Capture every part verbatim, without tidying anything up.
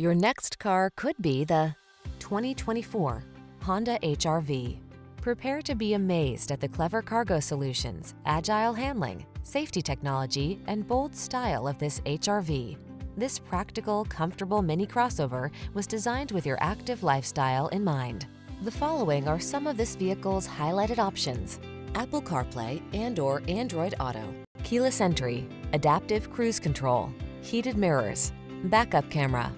Your next car could be the twenty twenty-four Honda H R V. Prepare to be amazed at the clever cargo solutions, agile handling, safety technology, and bold style of this H R V. This practical, comfortable mini crossover was designed with your active lifestyle in mind. The following are some of this vehicle's highlighted options: Apple CarPlay and or Android Auto, keyless entry, adaptive cruise control, heated mirrors, backup camera,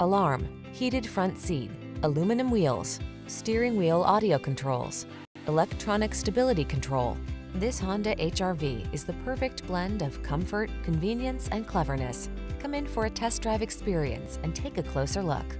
alarm, heated front seat, aluminum wheels, steering wheel audio controls, electronic stability control. This Honda H R V is the perfect blend of comfort, convenience, and cleverness. Come in for a test drive experience and take a closer look.